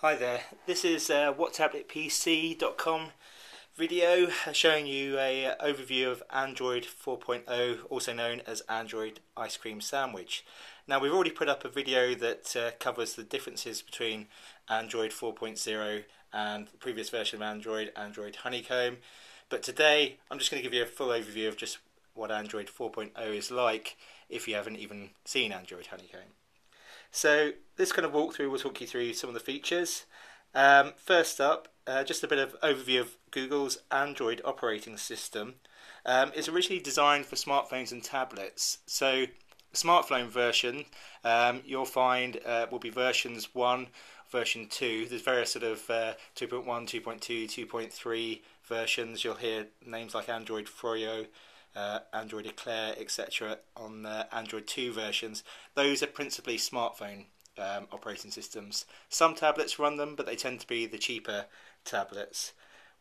Hi there, this is WhatTabletPC.com video showing you an overview of Android 4.0, also known as Android Ice Cream Sandwich. Now, we've already put up a video that covers the differences between Android 4.0 and the previous version of Android, Android Honeycomb, but today I'm just going to give you a full overview of just what Android 4.0 is like if you haven't even seen Android Honeycomb. So this kind of walkthrough will talk you through some of the features. First up, just a bit of overview of Google's Android operating system. It's originally designed for smartphones and tablets. So the smartphone version you'll find will be versions 1, version 2. There's various sort of 2.1, 2.2, 2.3 versions. You'll hear names like Android Froyo, Android Eclair, etc. on the Android 2 versions. Those are principally smartphone operating systems. Some tablets run them, but they tend to be the cheaper tablets.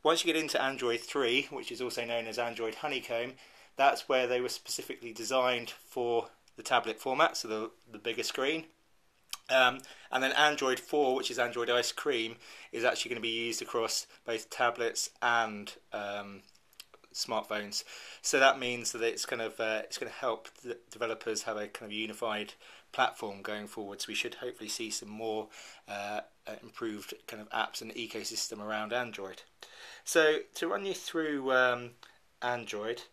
Once you get into Android 3, which is also known as Android Honeycomb, that's where they were specifically designed for the tablet format, so the bigger screen. And then Android 4, which is Android Ice Cream, is actually going to be used across both tablets and smartphones, so that means that it's going to help the developers have a kind of unified platform going forward. So we should hopefully see some more improved kind of apps and ecosystem around Android. So to run you through Android,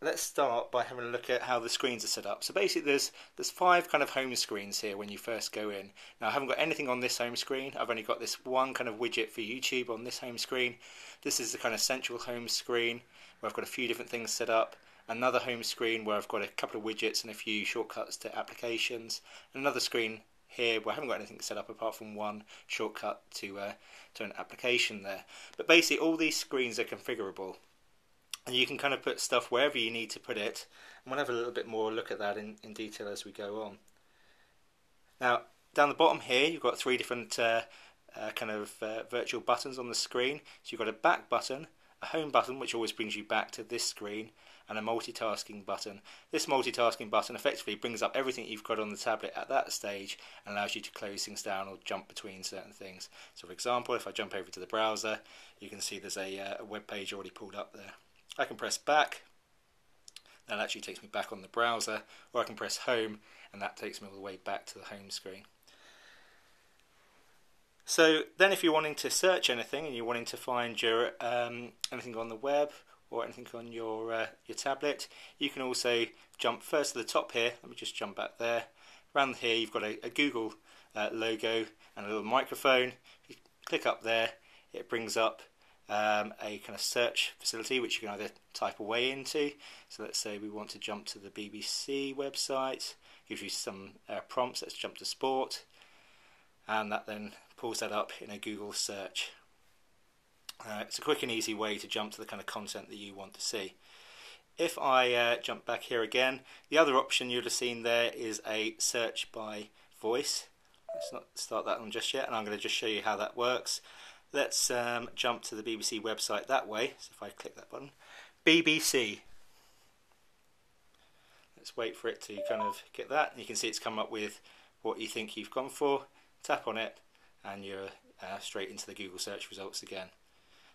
let's start by having a look at how the screens are set up. So basically there's 5 kind of home screens here when you first go in. Now I haven't got anything on this home screen, I've only got this one kind of widget for YouTube on this home screen. This is the kind of central home screen where I've got a few different things set up, another home screen where I've got a couple of widgets and a few shortcuts to applications, and another screen here where I haven't got anything set up apart from one shortcut to an application there. But basically all these screens are configurable. And you can kind of put stuff wherever you need to put it. And we'll have a little bit more look at that in detail as we go on. Now, down the bottom here, you've got 3 different kind of virtual buttons on the screen. So you've got a back button, a home button, which always brings you back to this screen, and a multitasking button. This multitasking button effectively brings up everything you've got on the tablet at that stage and allows you to close things down or jump between certain things. So for example, if I jump over to the browser, you can see there's a web page already pulled up there. I can press back, that actually takes me back on the browser, or I can press home and that takes me all the way back to the home screen. So then if you're wanting to search anything and you're wanting to find your anything on the web or anything on your tablet, you can also jump first to the top here. Let me just jump back there. Around here you've got a Google logo and a little microphone. If you click up there, it brings up a kind of search facility which you can either type away into. So let's say we want to jump to the BBC website, gives you some prompts. Let's jump to sport, and that then pulls that up in a Google search. It's a quick and easy way to jump to the kind of content that you want to see. If I jump back here again, the other option you'd have seen there is a search by voice. Let's not start that one just yet, and I'm going to just show you how that works. Let's jump to the BBC website that way. So if I click that button, BBC. Let's wait for it to kind of get that. And you can see it's come up with what you think you've gone for. Tap on it and you're straight into the Google search results again.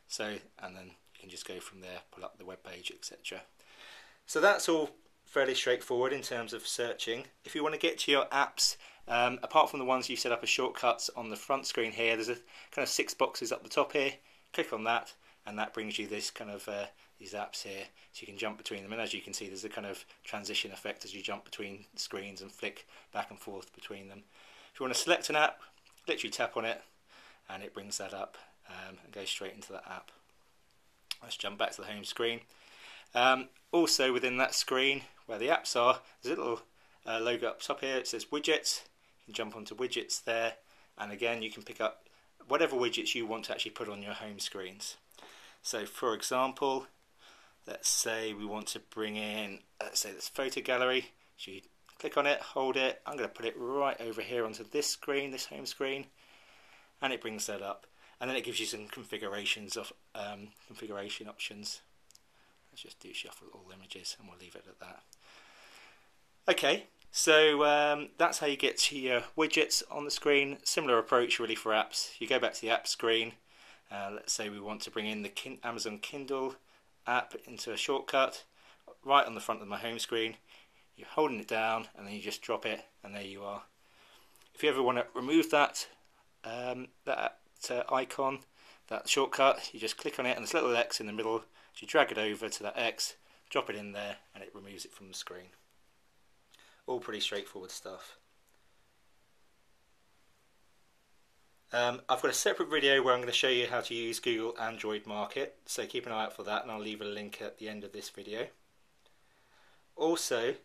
So, and then you can just go from there, pull up the web page, etc. So that's all fairly straightforward in terms of searching. If you want to get to your apps, apart from the ones you've set up as shortcuts on the front screen here, there's a kind of 6 boxes up the top here. Click on that and that brings you this kind of these apps here, so you can jump between them. And as you can see, there's a kind of transition effect as you jump between screens and flick back and forth between them. If you want to select an app, literally tap on it and it brings that up and goes straight into that app. Let's jump back to the home screen. Also within that screen where the apps are, there's a little logo up top here. It says widgets. You can jump onto widgets there, and again you can pick up whatever widgets you want to actually put on your home screens. So for example, let's say we want to bring in, let's say, this photo gallery. So you click on it, hold it, I'm going to put it right over here onto this screen, this home screen, and it brings that up. And then it gives you some configurations of configuration options. Let's just do shuffle all images and we'll leave it at that. Okay, So that's how you get to your widgets on the screen. Similar approach really for apps. You go back to the app screen. Let's say we want to bring in the Amazon Kindle app into a shortcut right on the front of my home screen. You're holding it down and then you just drop it and there you are. If you ever want to remove that icon, that shortcut, you just click on it and this little X in the middle, you drag it over to that X, drop it in there and it removes it from the screen. All pretty straightforward stuff. I've got a separate video where I'm going to show you how to use Google Android Market, so keep an eye out for that and I'll leave a link at the end of this video. Also,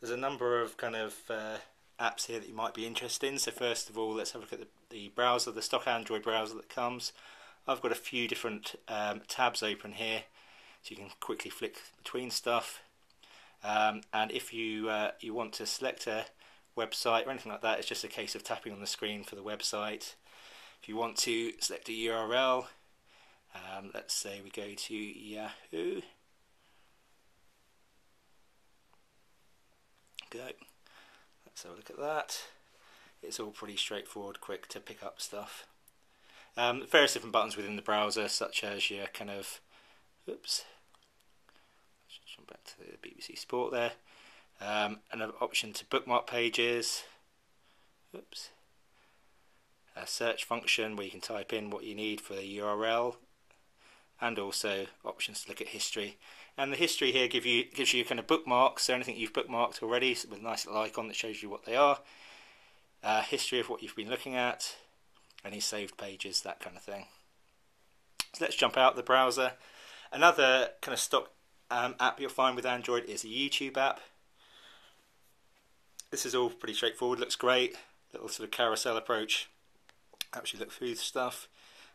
there's a number of kind of apps here that you might be interested in. So first of all, let's have a look at the browser, the stock Android browser that comes. I've got a few different tabs open here, so you can quickly flick between stuff. And if you you want to select a website or anything like that, it's just a case of tapping on the screen for the website. If you want to select a URL, let's say we go to Yahoo. Go. Let's have a look at that. It's all pretty straightforward, quick to pick up stuff. Various different buttons within the browser, such as your kind of, oops, let's jump back to the BBC Sport there. Another option to bookmark pages. Oops. A search function where you can type in what you need for the URL, and also options to look at history. And the history here gives you kind of bookmarks, so anything you've bookmarked already with a nice little icon that shows you what they are, history of what you've been looking at, any saved pages, that kind of thing. So let's jump out of the browser. Another kind of stock app you'll find with Android is a YouTube app. This is all pretty straightforward, looks great, little sort of carousel approach. Actually look through the stuff.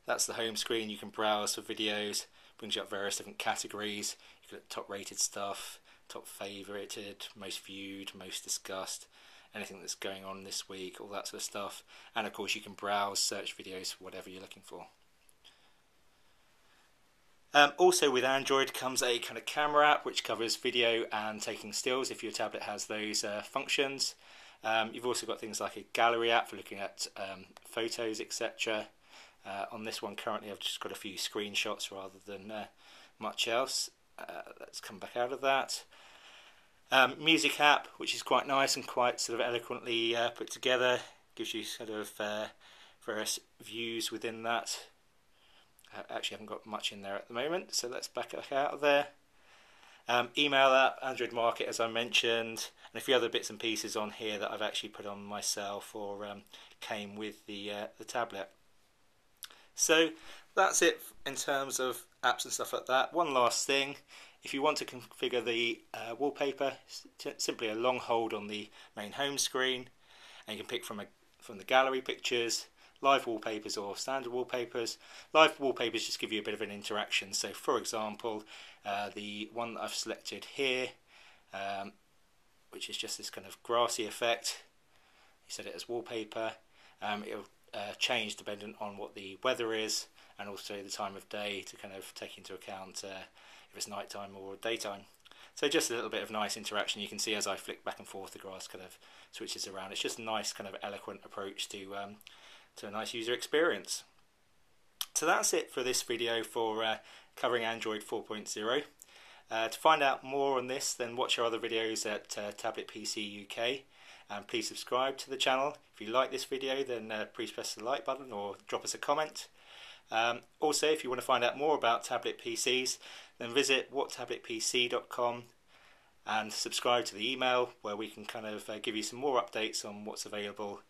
That's the home screen. You can browse for videos, brings you up various different categories. You can look at top rated stuff, top favorited, most viewed, most discussed, anything that's going on this week, all that sort of stuff. And of course you can browse, search videos for whatever you're looking for. Also with Android comes a kind of camera app which covers video and taking stills if your tablet has those functions. You've also got things like a gallery app for looking at photos, etc. On this one currently I've just got a few screenshots rather than much else. Let's come back out of that. Music app, which is quite nice and quite sort of eloquently put together. Gives you sort of various views within that. Actually I haven't got much in there at the moment, so let's back out of there. Email app, Android Market as I mentioned, and a few other bits and pieces on here that I've actually put on myself or came with the tablet. So that's it in terms of apps and stuff like that. One last thing, if you want to configure the wallpaper, simply a long hold on the main home screen and you can pick from the gallery pictures, live wallpapers or standard wallpapers. Live wallpapers just give you a bit of an interaction. So for example, the one that I've selected here, which is just this kind of grassy effect, you set it as wallpaper. It'll change dependent on what the weather is and also the time of day to kind of take into account if it's nighttime or daytime. So just a little bit of nice interaction. You can see as I flick back and forth the grass kind of switches around. It's just a nice kind of eloquent approach to a nice user experience. So that's it for this video for covering Android 4.0. To find out more on this, then watch our other videos at Tablet PC UK. And please subscribe to the channel. If you like this video, then please press the like button or drop us a comment. Also, if you want to find out more about tablet PCs, then visit WhatTabletPC.com and subscribe to the email where we can kind of give you some more updates on what's available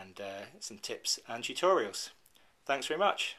and some tips and tutorials. Thanks very much.